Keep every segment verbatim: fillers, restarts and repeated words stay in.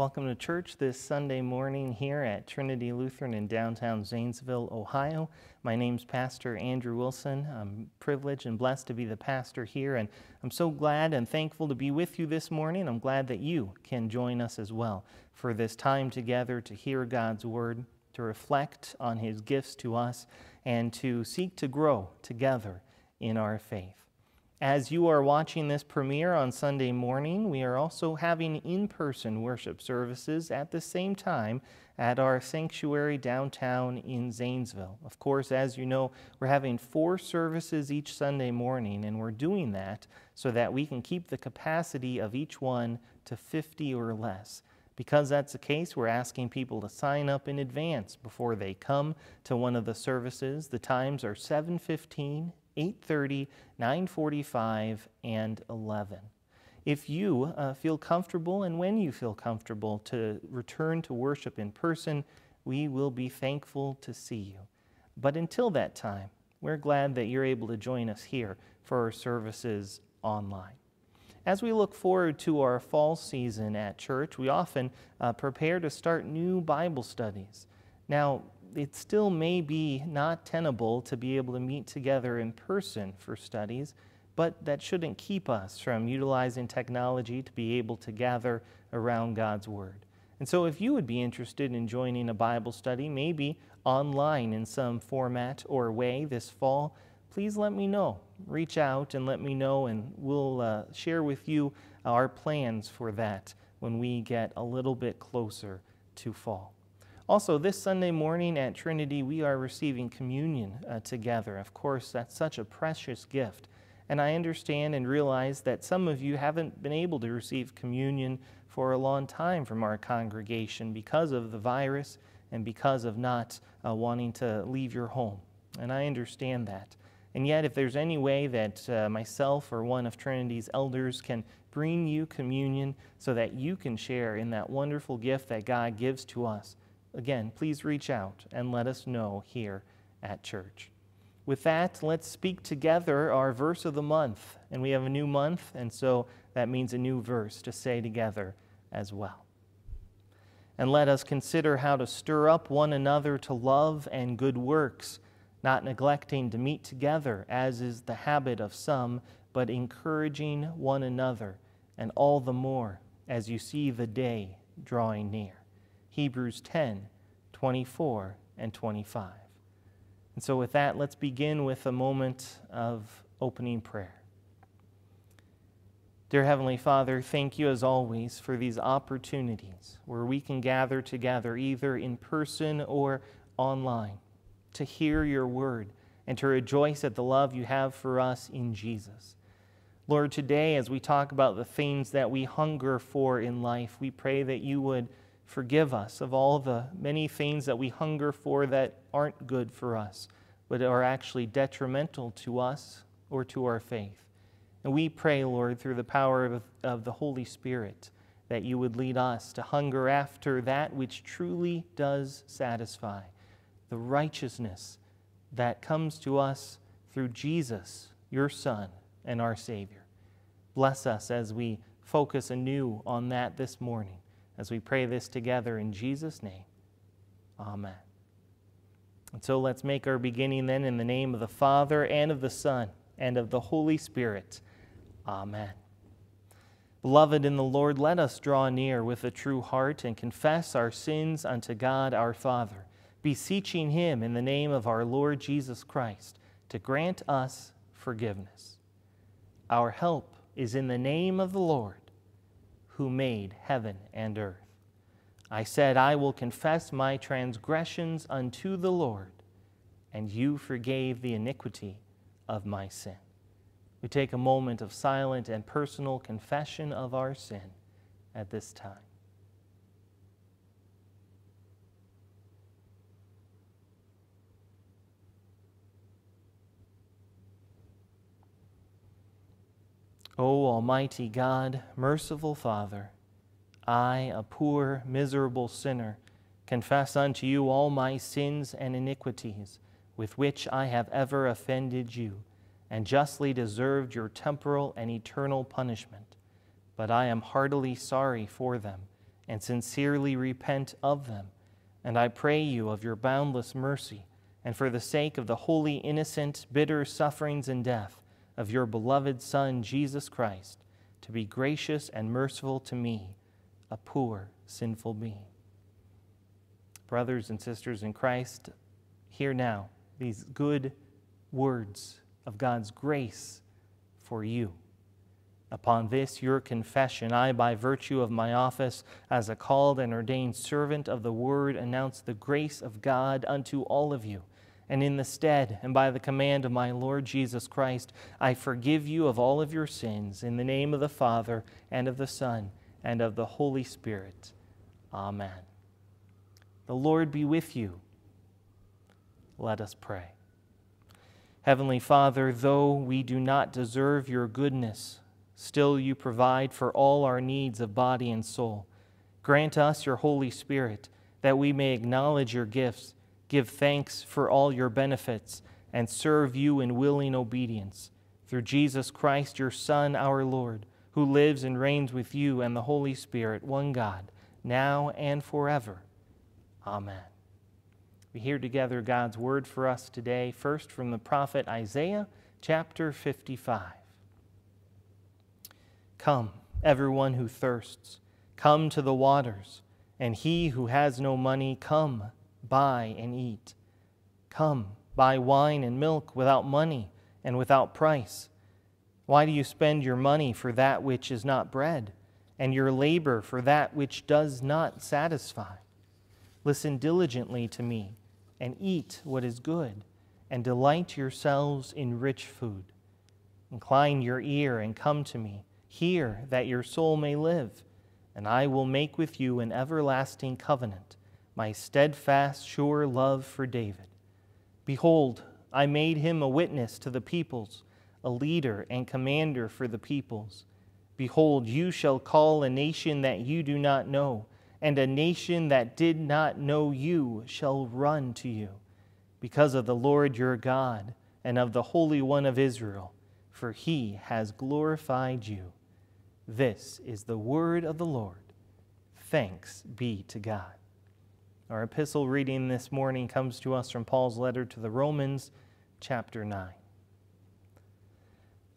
Welcome to church this Sunday morning here at Trinity Lutheran in downtown Zanesville, Ohio. My name's Pastor Andrew Wilson. I'm privileged and blessed to be the pastor here, and I'm so glad and thankful to be with you this morning. I'm glad that you can join us as well for this time together to hear God's Word, to reflect on His gifts to us, and to seek to grow together in our faith. As you are watching this premiere on Sunday morning, we are also having in-person worship services at the same time at our sanctuary downtown in Zanesville. Of course, as you know, we're having four services each Sunday morning, and we're doing that so that we can keep the capacity of each one to fifty or less. Because that's the case, we're asking people to sign up in advance before they come to one of the services. The times are seven fifteen, eight thirty, nine forty-five, and eleven. If you uh, feel comfortable, and when you feel comfortable, to return to worship in person, we will be thankful to see you. But until that time, we're glad that you're able to join us here for our services online. As we look forward to our fall season at church, we often uh, prepare to start new Bible studies. Now, it still may be not tenable to be able to meet together in person for studies, but that shouldn't keep us from utilizing technology to be able to gather around God's Word. And so if you would be interested in joining a Bible study, maybe online in some format or way this fall, please let me know. Reach out and let me know, and we'll uh, share with you our plans for that when we get a little bit closer to fall. Also, this Sunday morning at Trinity, we are receiving communion uh, together. Of course, that's such a precious gift. And I understand and realize that some of you haven't been able to receive communion for a long time from our congregation because of the virus and because of not uh, wanting to leave your home. And I understand that. And yet, if there's any way that uh, myself or one of Trinity's elders can bring you communion so that you can share in that wonderful gift that God gives to us, again, please reach out and let us know here at church. With that, let's speak together our verse of the month. And we have a new month, and so that means a new verse to say together as well. And let us consider how to stir up one another to love and good works, not neglecting to meet together, as is the habit of some, but encouraging one another, and all the more as you see the day drawing near. Hebrews ten, twenty-four, and twenty-five. And so with that, let's begin with a moment of opening prayer. Dear Heavenly Father, thank you as always for these opportunities where we can gather together either in person or online to hear your word and to rejoice at the love you have for us in Jesus. Lord, today as we talk about the things that we hunger for in life, we pray that you would forgive us of all the many things that we hunger for that aren't good for us, but are actually detrimental to us or to our faith. And we pray, Lord, through the power of, of the Holy Spirit, that you would lead us to hunger after that which truly does satisfy, the righteousness that comes to us through Jesus, your Son and our Savior. Bless us as we focus anew on that this morning, as we pray this together in Jesus' name. Amen. And so let's make our beginning then in the name of the Father, and of the Son, and of the Holy Spirit. Amen. Beloved in the Lord, let us draw near with a true heart and confess our sins unto God our Father, beseeching him in the name of our Lord Jesus Christ to grant us forgiveness. Our help is in the name of the Lord, who made heaven and earth. I said, I will confess my transgressions unto the Lord, and you forgave the iniquity of my sin. We take a moment of silent and personal confession of our sin at this time. O Almighty God, merciful Father, I, a poor, miserable sinner, confess unto you all my sins and iniquities with which I have ever offended you, and justly deserved your temporal and eternal punishment. But I am heartily sorry for them, and sincerely repent of them. And I pray you of your boundless mercy, and for the sake of the holy, innocent, bitter sufferings and death of your beloved Son, Jesus Christ, to be gracious and merciful to me, a poor, sinful being. Brothers and sisters in Christ, hear now these good words of God's grace for you. Upon this, your confession, I, by virtue of my office as a called and ordained servant of the word, announce the grace of God unto all of you. And in the stead, and by the command of my Lord Jesus Christ, I forgive you of all of your sins, in the name of the Father, and of the Son, and of the Holy Spirit. Amen. The Lord be with you. Let us pray. Heavenly Father, though we do not deserve your goodness, still you provide for all our needs of body and soul. Grant us your Holy Spirit, that we may acknowledge your gifts, give thanks for all your benefits, and serve you in willing obedience. Through Jesus Christ, your Son, our Lord, who lives and reigns with you and the Holy Spirit, one God, now and forever. Amen. We hear together God's word for us today, first from the prophet Isaiah, chapter fifty-five. Come, everyone who thirsts, come to the waters, and he who has no money, come, buy and eat. Come, buy wine and milk without money and without price. Why do you spend your money for that which is not bread, and your labor for that which does not satisfy? Listen diligently to me, and eat what is good, and delight yourselves in rich food. Incline your ear and come to me. Hear, that your soul may live, and I will make with you an everlasting covenant, my steadfast, sure love for David. Behold, I made him a witness to the peoples, a leader and commander for the peoples. Behold, you shall call a nation that you do not know, and a nation that did not know you shall run to you, because of the Lord your God and of the Holy One of Israel, for he has glorified you. This is the word of the Lord. Thanks be to God. Our epistle reading this morning comes to us from Paul's letter to the Romans, chapter nine.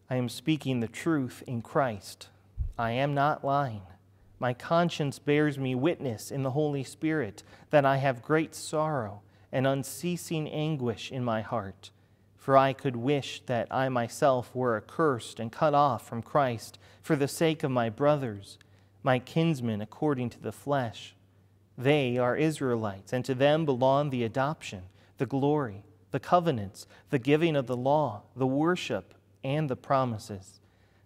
I am speaking the truth in Christ. I am not lying. My conscience bears me witness in the Holy Spirit that I have great sorrow and unceasing anguish in my heart. For I could wish that I myself were accursed and cut off from Christ for the sake of my brothers, my kinsmen according to the flesh. They are Israelites, and to them belong the adoption, the glory, the covenants, the giving of the law, the worship, and the promises.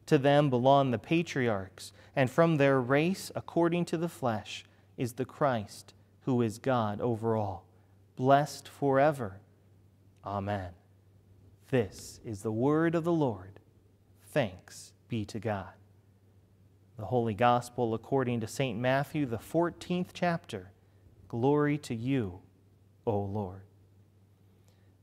To them belong the patriarchs, and from their race, according to the flesh, is the Christ, who is God over all, blessed forever. Amen. This is the word of the Lord. Thanks be to God. The Holy Gospel according to Saint Matthew, the fourteenth chapter. Glory to you, O Lord.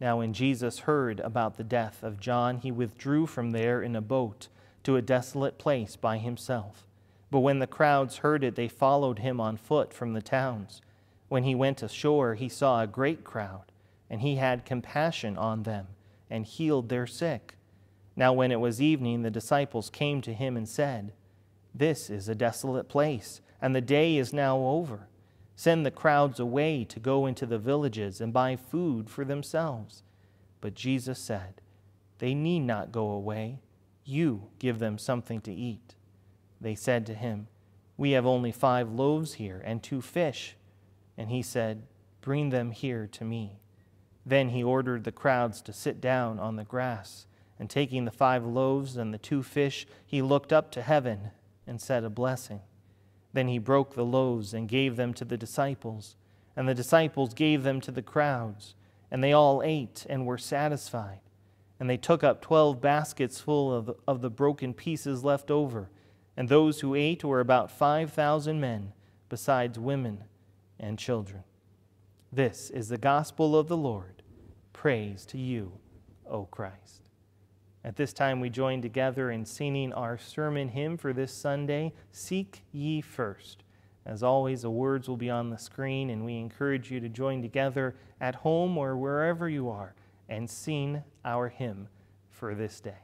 Now when Jesus heard about the death of John, he withdrew from there in a boat to a desolate place by himself. But when the crowds heard it, they followed him on foot from the towns. When he went ashore, he saw a great crowd, and he had compassion on them and healed their sick. Now when it was evening, the disciples came to him and said, "This is a desolate place, and the day is now over. Send the crowds away to go into the villages and buy food for themselves." But Jesus said, "They need not go away. You give them something to eat." They said to him, "We have only five loaves here and two fish." And he said, "Bring them here to me." Then he ordered the crowds to sit down on the grass, and taking the five loaves and the two fish, he looked up to heaven and said a blessing. Then he broke the loaves and gave them to the disciples, and the disciples gave them to the crowds, and they all ate and were satisfied. And they took up twelve baskets full of, of the broken pieces left over, and those who ate were about five thousand men, besides women and children. This is the gospel of the Lord. Praise to you, O Christ. At this time, we join together in singing our sermon hymn for this Sunday, Seek Ye First, As always, the words will be on the screen, and we encourage you to join together at home or wherever you are and sing our hymn for this day.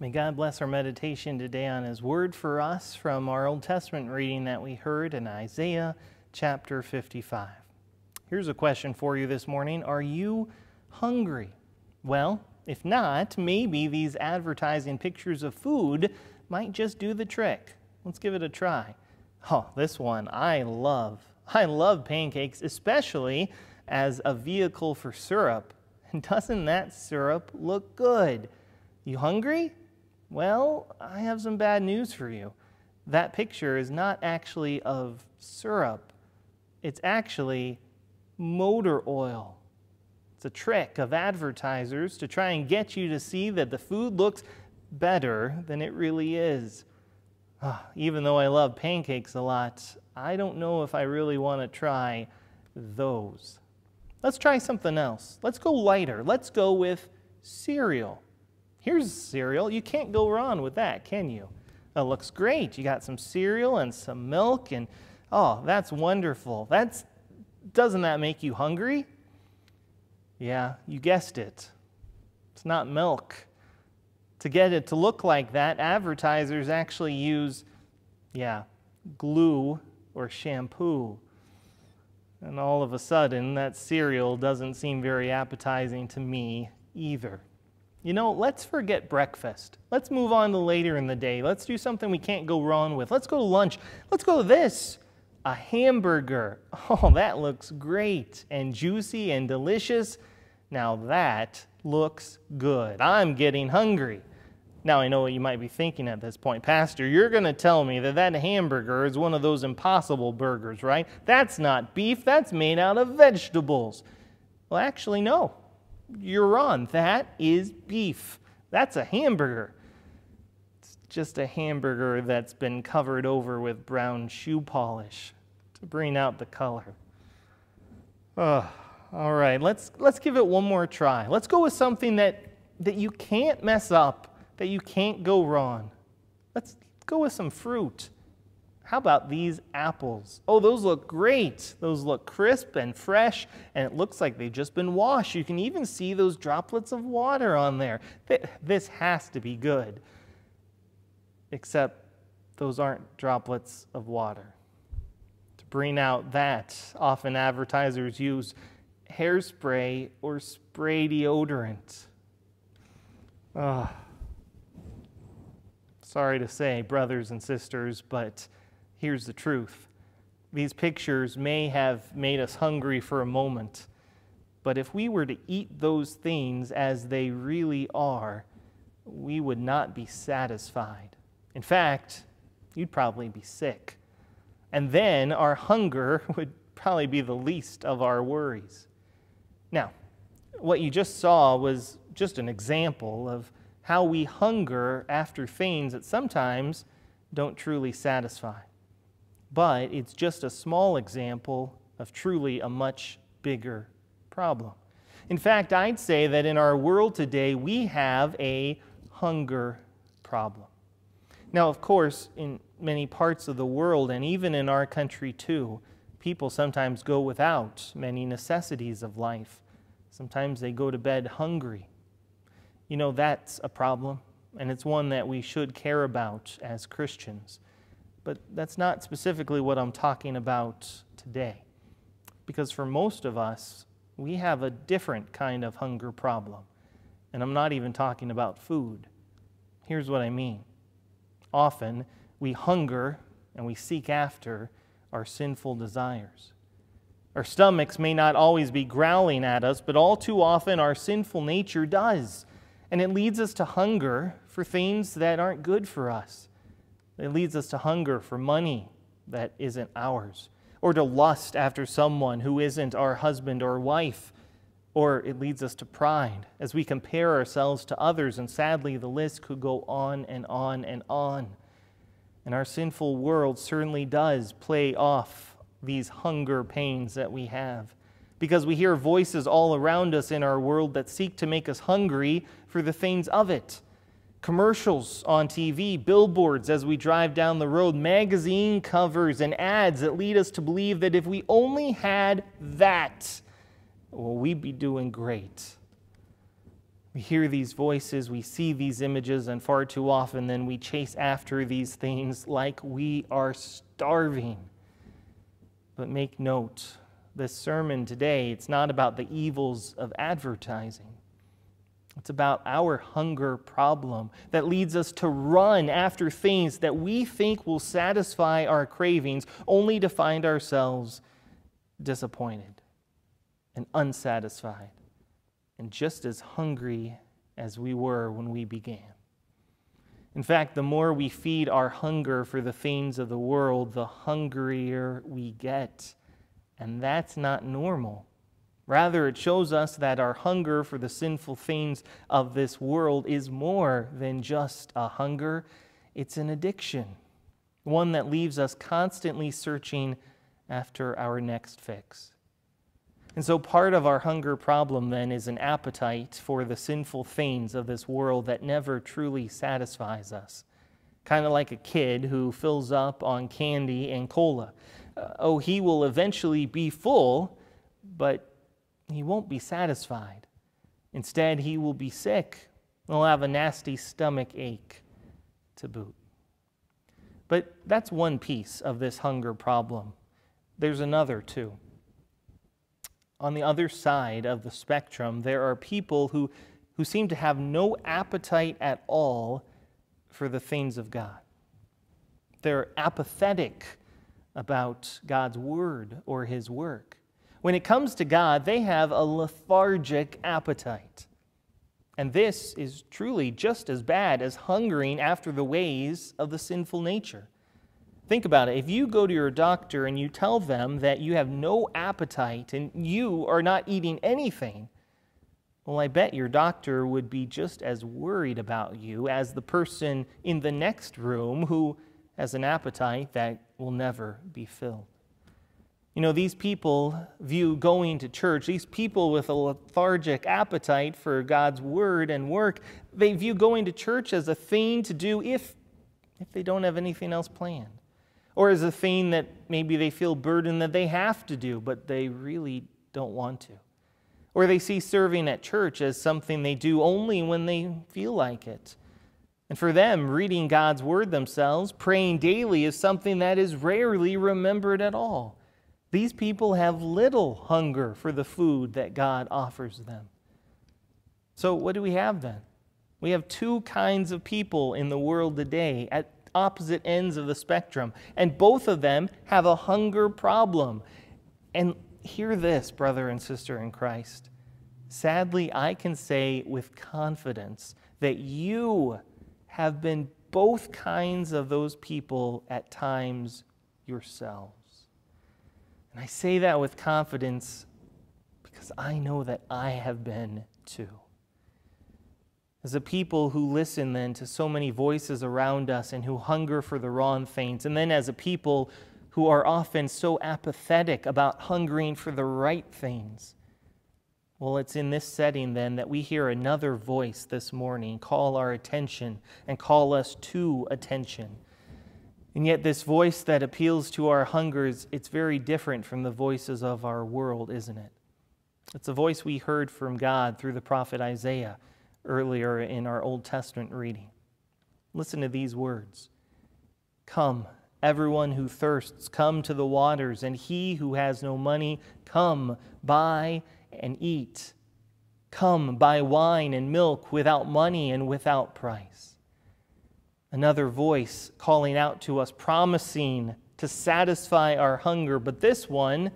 May God bless our meditation today on His Word for us from our Old Testament reading that we heard in Isaiah chapter fifty-five. Here's a question for you this morning. Are you hungry? Well, if not, maybe these advertising pictures of food might just do the trick. Let's give it a try. Oh, this one I love. I love pancakes, especially as a vehicle for syrup. And doesn't that syrup look good? You hungry? Well, I have some bad news for you. That picture is not actually of syrup. It's actually motor oil. It's a trick of advertisers to try and get you to see that the food looks better than it really is. Oh, even though I love pancakes a lot, I don't know if I really want to try those. Let's try something else. Let's go lighter. Let's go with cereal. Here's cereal. You can't go wrong with that, can you? That looks great. You got some cereal and some milk, and oh, that's wonderful. That's, doesn't that make you hungry? Yeah, you guessed it. It's not milk. To get it to look like that, advertisers actually use, yeah, glue or shampoo. And all of a sudden, that cereal doesn't seem very appetizing to me either. You know, let's forget breakfast. Let's move on to later in the day. Let's do something we can't go wrong with. Let's go to lunch. Let's go to this, a hamburger. Oh, that looks great and juicy and delicious. Now that looks good. I'm getting hungry. Now I know what you might be thinking at this point. Pastor, you're going to tell me that that hamburger is one of those Impossible Burgers, right? That's not beef. That's made out of vegetables. Well, actually, no. You're on. That is beef. That's a hamburger. It's just a hamburger that's been covered over with brown shoe polish to bring out the color. Oh, all right, let's, let's give it one more try. Let's go with something that, that you can't mess up, that you can't go wrong. Let's go with some fruit. How about these apples? Oh, those look great. Those look crisp and fresh, and it looks like they've just been washed. You can even see those droplets of water on there. This has to be good. Except those aren't droplets of water. To bring out that, often advertisers use hairspray or spray deodorant. Ugh. Sorry to say, brothers and sisters, but here's the truth. These pictures may have made us hungry for a moment, but if we were to eat those things as they really are, we would not be satisfied. In fact, you'd probably be sick. And then our hunger would probably be the least of our worries. Now, what you just saw was just an example of how we hunger after things that sometimes don't truly satisfy. But it's just a small example of truly a much bigger problem. In fact, I'd say that in our world today, we have a hunger problem. Now, of course, in many parts of the world, and even in our country too, people sometimes go without many necessities of life. Sometimes they go to bed hungry. You know, that's a problem, and it's one that we should care about as Christians. But that's not specifically what I'm talking about today. Because for most of us, we have a different kind of hunger problem. And I'm not even talking about food. Here's what I mean. Often, we hunger and we seek after our sinful desires. Our stomachs may not always be growling at us, but all too often our sinful nature does. And it leads us to hunger for things that aren't good for us. It leads us to hunger for money that isn't ours, or to lust after someone who isn't our husband or wife, or it leads us to pride as we compare ourselves to others, and sadly the list could go on and on and on. And our sinful world certainly does play off these hunger pains that we have, because we hear voices all around us in our world that seek to make us hungry for the things of it. Commercials on T V, billboards as we drive down the road, magazine covers and ads that lead us to believe that if we only had that, well, we'd be doing great. We hear these voices, we see these images, and far too often then we chase after these things like we are starving. But make note, this sermon today, it's not about the evils of advertising. It's about our hunger problem that leads us to run after things that we think will satisfy our cravings, only to find ourselves disappointed and unsatisfied and just as hungry as we were when we began. In fact, the more we feed our hunger for the things of the world, the hungrier we get. And that's not normal. Rather, it shows us that our hunger for the sinful things of this world is more than just a hunger. It's an addiction, one that leaves us constantly searching after our next fix. And so part of our hunger problem then is an appetite for the sinful things of this world that never truly satisfies us. Kind of like a kid who fills up on candy and cola. Uh, oh, he will eventually be full, but he won't be satisfied. Instead, he will be sick. He'll have a nasty stomach ache to boot. But that's one piece of this hunger problem. There's another too. On the other side of the spectrum, there are people who, who seem to have no appetite at all for the things of God. They're apathetic about God's word or his work. When it comes to God, they have a lethargic appetite. And this is truly just as bad as hungering after the ways of the sinful nature. Think about it. If you go to your doctor and you tell them that you have no appetite and you are not eating anything, well, I bet your doctor would be just as worried about you as the person in the next room who has an appetite that will never be filled. You know, these people view going to church, these people with a lethargic appetite for God's word and work, they view going to church as a thing to do if, if they don't have anything else planned. Or as a thing that maybe they feel burdened that they have to do, but they really don't want to. Or they see serving at church as something they do only when they feel like it. And for them, reading God's word themselves, praying daily, is something that is rarely remembered at all. These people have little hunger for the food that God offers them. So what do we have then? We have two kinds of people in the world today at opposite ends of the spectrum, and both of them have a hunger problem. And hear this, brother and sister in Christ. Sadly, I can say with confidence that you have been both kinds of those people at times yourselves. And I say that with confidence because I know that I have been too. As a people who listen then to so many voices around us and who hunger for the raw and faint, and then as a people who are often so apathetic about hungering for the right things. Well, it's in this setting then that we hear another voice this morning call our attention and call us to attention. And yet this voice that appeals to our hungers, it's very different from the voices of our world, isn't it? It's a voice we heard from God through the prophet Isaiah earlier in our Old Testament reading. Listen to these words. Come, everyone who thirsts, come to the waters, and he who has no money, come, buy and eat. Come, buy wine and milk without money and without price. Another voice calling out to us, promising to satisfy our hunger. But this one,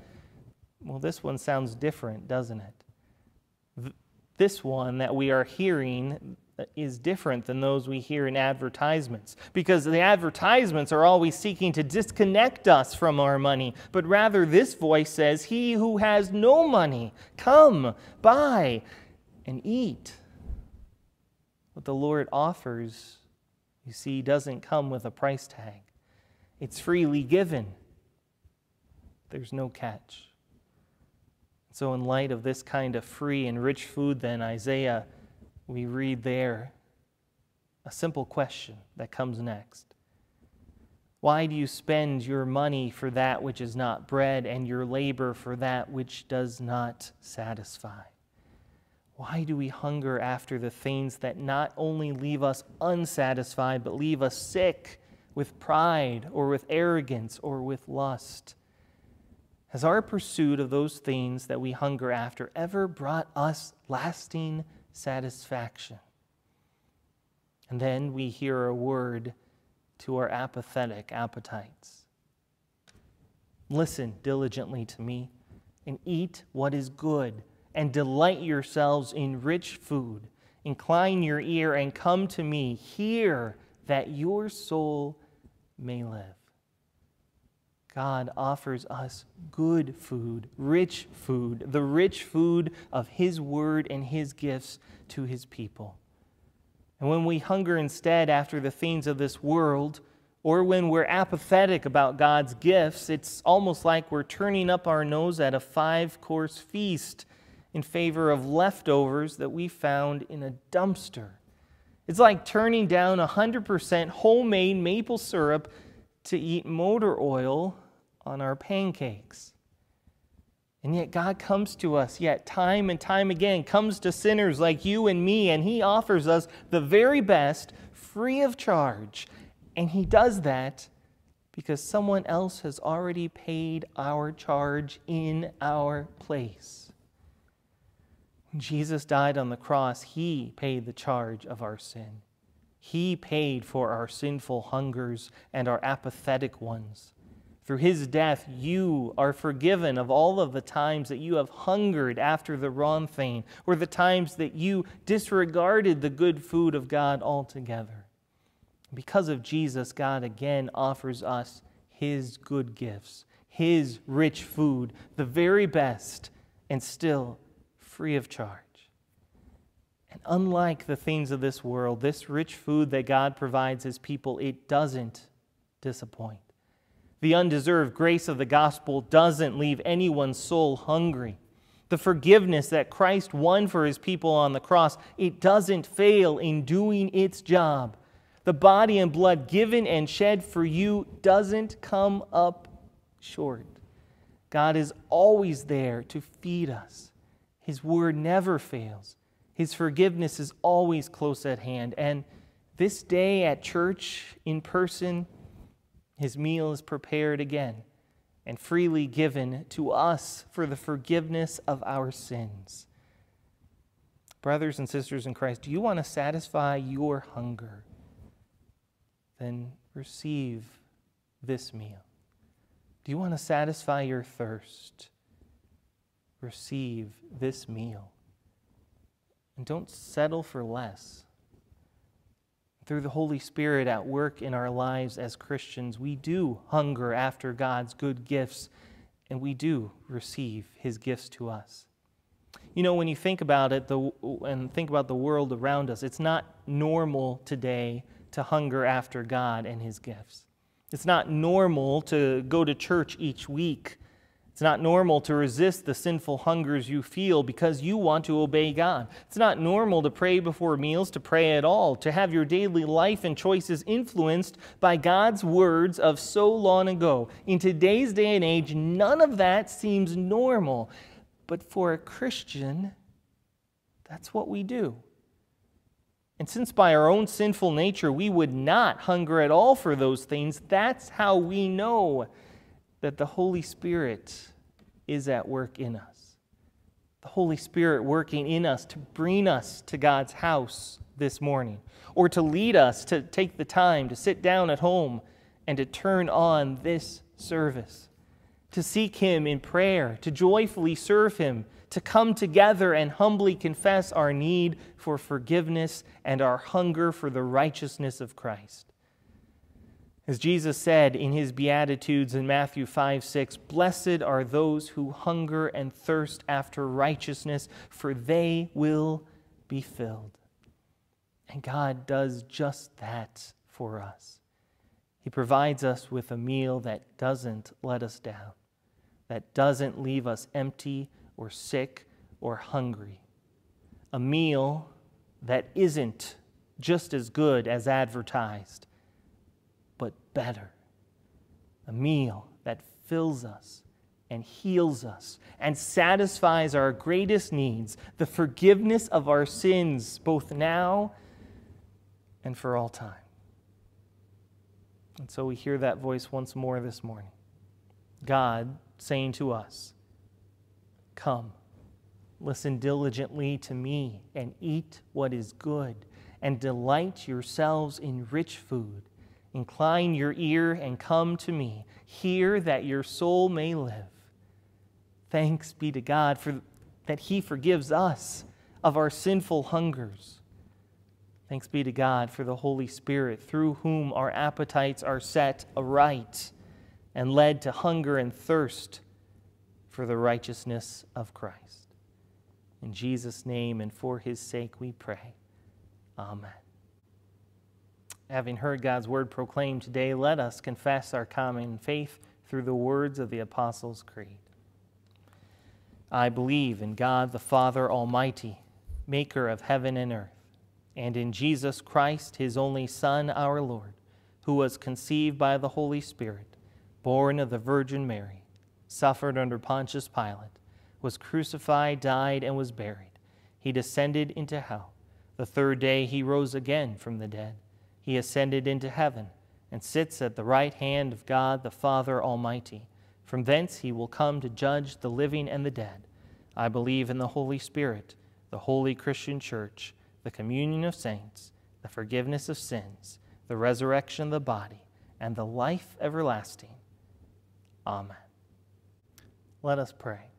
well, this one sounds different, doesn't it? This one that we are hearing is different than those we hear in advertisements, because the advertisements are always seeking to disconnect us from our money. But rather this voice says, he who has no money, come, buy, and eat. What the Lord offers, you see, doesn't come with a price tag. It's freely given. There's no catch. So in light of this kind of free and rich food then, Isaiah, we read there a simple question that comes next. Why do you spend your money for that which is not bread and your labor for that which does not satisfy? Why do we hunger after the things that not only leave us unsatisfied, but leave us sick with pride or with arrogance or with lust? Has our pursuit of those things that we hunger after ever brought us lasting satisfaction? And then we hear a word to our apathetic appetites. Listen diligently to me, and eat what is good, and delight yourselves in rich food. Incline your ear and come to me. Hear that your soul may live. God offers us good food, rich food, the rich food of His Word and His gifts to His people. And when we hunger instead after the things of this world, or when we're apathetic about God's gifts, it's almost like we're turning up our nose at a five-course feast in favor of leftovers that we found in a dumpster. It's like turning down one hundred percent homemade maple syrup to eat motor oil on our pancakes. And yet God comes to us, yet time and time again, comes to sinners like you and me, and He offers us the very best, free of charge. And He does that because someone else has already paid our charge in our place. When Jesus died on the cross, He paid the charge of our sin. He paid for our sinful hungers and our apathetic ones. Through His death, you are forgiven of all of the times that you have hungered after the wrong thing, or the times that you disregarded the good food of God altogether. Because of Jesus, God again offers us His good gifts, His rich food, the very best, and still free of charge. And unlike the things of this world, this rich food that God provides His people, it doesn't disappoint. The undeserved grace of the gospel doesn't leave anyone's soul hungry. The forgiveness that Christ won for His people on the cross, it doesn't fail in doing its job. The body and blood given and shed for you doesn't come up short. God is always there to feed us. His word never fails. His forgiveness is always close at hand. And this day at church, in person, His meal is prepared again and freely given to us for the forgiveness of our sins. Brothers and sisters in Christ, do you want to satisfy your hunger? Then receive this meal. Do you want to satisfy your thirst? Receive this meal. And don't settle for less. Through the Holy Spirit at work in our lives as Christians, we do hunger after God's good gifts, and we do receive His gifts to us. you know, when you think about it the, and think about the world around us, it's not normal today to hunger after God and his gifts. It's not normal to go to church each week. It's not normal to resist the sinful hungers you feel because you want to obey God. It's not normal to pray before meals, to pray at all, to have your daily life and choices influenced by God's words of so long ago. In today's day and age, none of that seems normal. But for a Christian, that's what we do. And since by our own sinful nature we would not hunger at all for those things, that's how we know that the Holy Spirit is at work in us. The Holy Spirit working in us to bring us to God's house this morning, or to lead us to take the time to sit down at home and to turn on this service, to seek Him in prayer, to joyfully serve Him, to come together and humbly confess our need for forgiveness and our hunger for the righteousness of Christ. As Jesus said in his Beatitudes in Matthew five six, "Blessed are those who hunger and thirst after righteousness, for they will be filled." And God does just that for us. He provides us with a meal that doesn't let us down, that doesn't leave us empty or sick or hungry. A meal that isn't just as good as advertised, but better. A meal that fills us and heals us and satisfies our greatest needs, the forgiveness of our sins, both now and for all time. And so we hear that voice once more this morning. God saying to us, "Come, listen diligently to me and eat what is good and delight yourselves in rich food. Incline your ear and come to me. Hear that your soul may live." Thanks be to God for that He forgives us of our sinful hungers. Thanks be to God for the Holy Spirit, through whom our appetites are set aright and led to hunger and thirst for the righteousness of Christ. In Jesus' name and for His sake we pray. Amen. Having heard God's word proclaimed today, let us confess our common faith through the words of the Apostles' Creed. I believe in God the Father Almighty, maker of heaven and earth, and in Jesus Christ, his only Son, our Lord, who was conceived by the Holy Spirit, born of the Virgin Mary, suffered under Pontius Pilate, was crucified, died, and was buried. He descended into hell. The third day he rose again from the dead. He ascended into heaven and sits at the right hand of God the Father Almighty. From thence he will come to judge the living and the dead. I believe in the Holy Spirit, the holy Christian Church, the communion of saints, the forgiveness of sins, the resurrection of the body, and the life everlasting. Amen. Let us pray.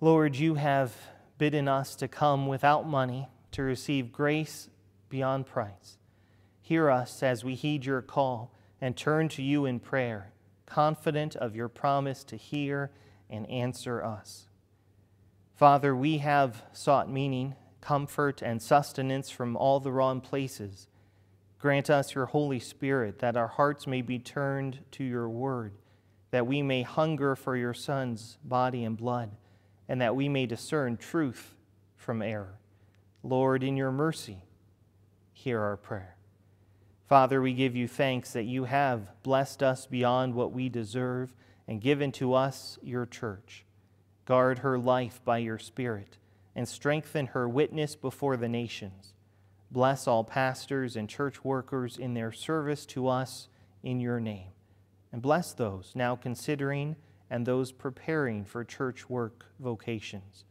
Lord, you have bidden us to come without money to receive grace beyond price. Hear us as we heed your call and turn to you in prayer, confident of your promise to hear and answer us. Father, we have sought meaning, comfort, and sustenance from all the wrong places. Grant us your Holy Spirit, that our hearts may be turned to your word, that we may hunger for your Son's body and blood, and that we may discern truth from error. Lord, in your mercy, hear our prayer. Father, we give you thanks that you have blessed us beyond what we deserve and given to us your church. Guard her life by your Spirit and strengthen her witness before the nations. Bless all pastors and church workers in their service to us in your name. And bless those now considering and those preparing for church work vocations.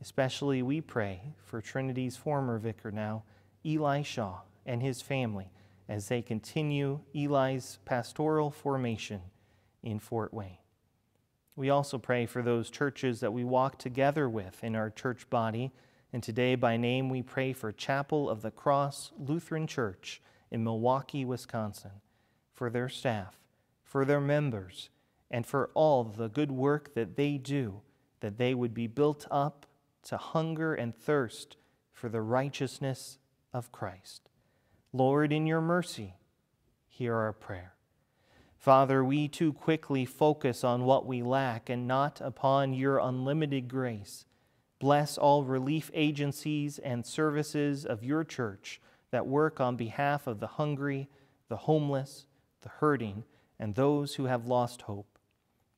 Especially we pray for Trinity's former vicar now, Eli Shaw, and his family as they continue Eli's pastoral formation in Fort Wayne. We also pray for those churches that we walk together with in our church body, and today by name we pray for Chapel of the Cross Lutheran Church in Milwaukee, Wisconsin, for their staff, for their members, and for all the good work that they do that they would be built up to hunger and thirst for the righteousness of Christ. Lord, in your mercy, hear our prayer. Father, we too quickly focus on what we lack and not upon your unlimited grace. Bless all relief agencies and services of your church that work on behalf of the hungry, the homeless, the hurting, and those who have lost hope.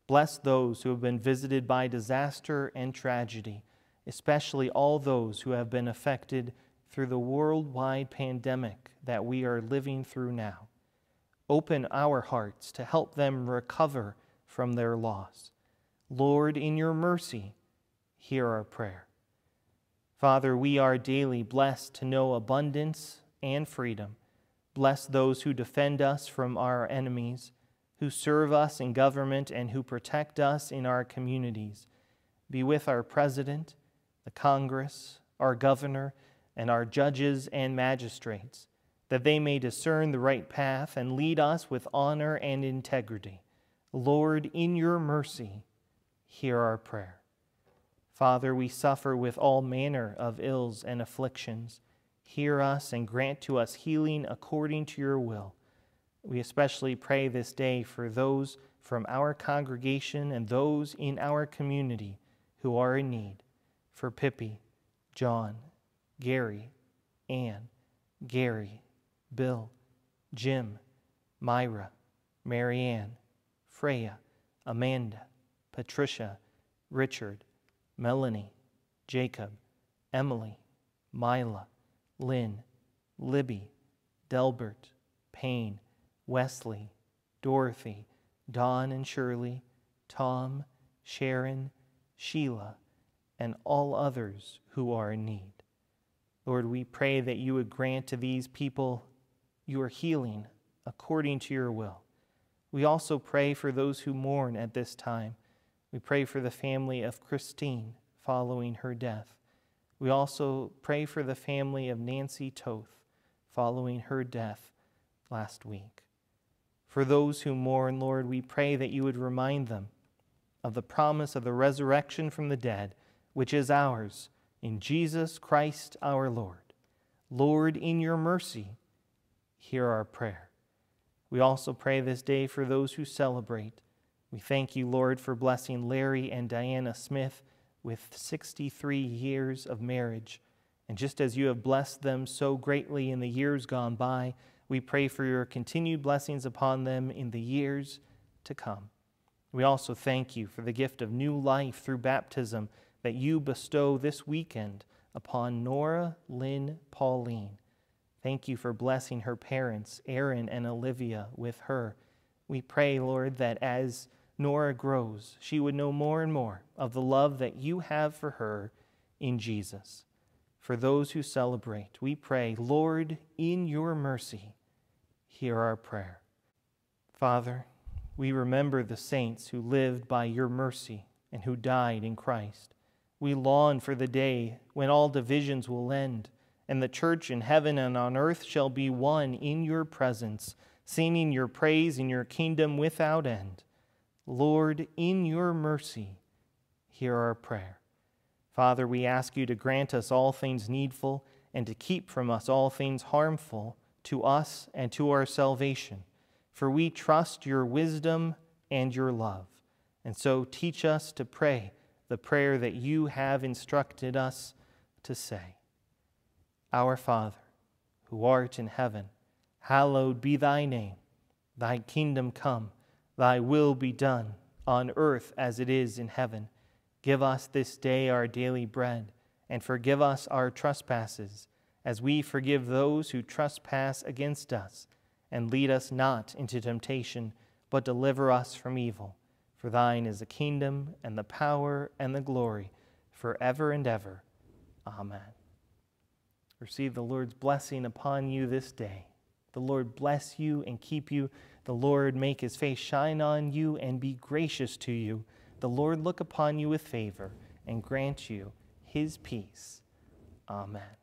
Bless those who have been visited by disaster and tragedy, especially all those who have been affected through the worldwide pandemic that we are living through now. Open our hearts to help them recover from their loss. Lord, in your mercy, hear our prayer. Father, we are daily blessed to know abundance and freedom. Bless those who defend us from our enemies, who serve us in government, and who protect us in our communities. Be with our president, the Congress, our governor, and our judges and magistrates, that they may discern the right path and lead us with honor and integrity. Lord, in your mercy, hear our prayer. Father, we suffer with all manner of ills and afflictions. Hear us and grant to us healing according to your will. We especially pray this day for those from our congregation and those in our community who are in need, for Pippi, John, Gary, Ann, Gary, Bill, Jim, Myra, Marianne, Freya, Amanda, Patricia, Richard, Melanie, Jacob, Emily, Myla, Lynn, Libby, Delbert, Payne, Wesley, Dorothy, Don and Shirley, Tom, Sharon, Sheila, and all others who are in need. Lord, we pray that you would grant to these people your healing according to your will. We also pray for those who mourn at this time. We pray for the family of Christine following her death. We also pray for the family of Nancy Toth following her death last week. For those who mourn, Lord, we pray that you would remind them of the promise of the resurrection from the dead, which is ours in Jesus Christ our Lord. Lord, in your mercy, hear our prayer. We also pray this day for those who celebrate. We thank you, Lord, for blessing Larry and Diana Smith with sixty-three years of marriage. And just as you have blessed them so greatly in the years gone by, we pray for your continued blessings upon them in the years to come. We also thank you for the gift of new life through baptism that you bestow this weekend upon Nora Lynn Pauline. Thank you for blessing her parents, Aaron and Olivia, with her. We pray, Lord, that as Nora grows, she would know more and more of the love that you have for her in Jesus. For those who celebrate, we pray, Lord, in your mercy, hear our prayer. Father, we remember the saints who lived by your mercy and who died in Christ. We long for the day when all divisions will end, and the church in heaven and on earth shall be one in your presence, singing your praise in your kingdom without end. Lord, in your mercy, hear our prayer. Father, we ask you to grant us all things needful and to keep from us all things harmful to us and to our salvation. For we trust your wisdom and your love. And so teach us to pray the prayer that you have instructed us to say. Our Father, who art in heaven, hallowed be thy name. Thy kingdom come. Thy will be done on earth as it is in heaven. Give us this day our daily bread, and forgive us our trespasses, as we forgive those who trespass against us. And lead us not into temptation, but deliver us from evil. For thine is the kingdom, and the power, and the glory, forever and ever. Amen. Receive the Lord's blessing upon you this day. The Lord bless you and keep you. The Lord make his face shine on you and be gracious to you. The Lord look upon you with favor and grant you his peace. Amen.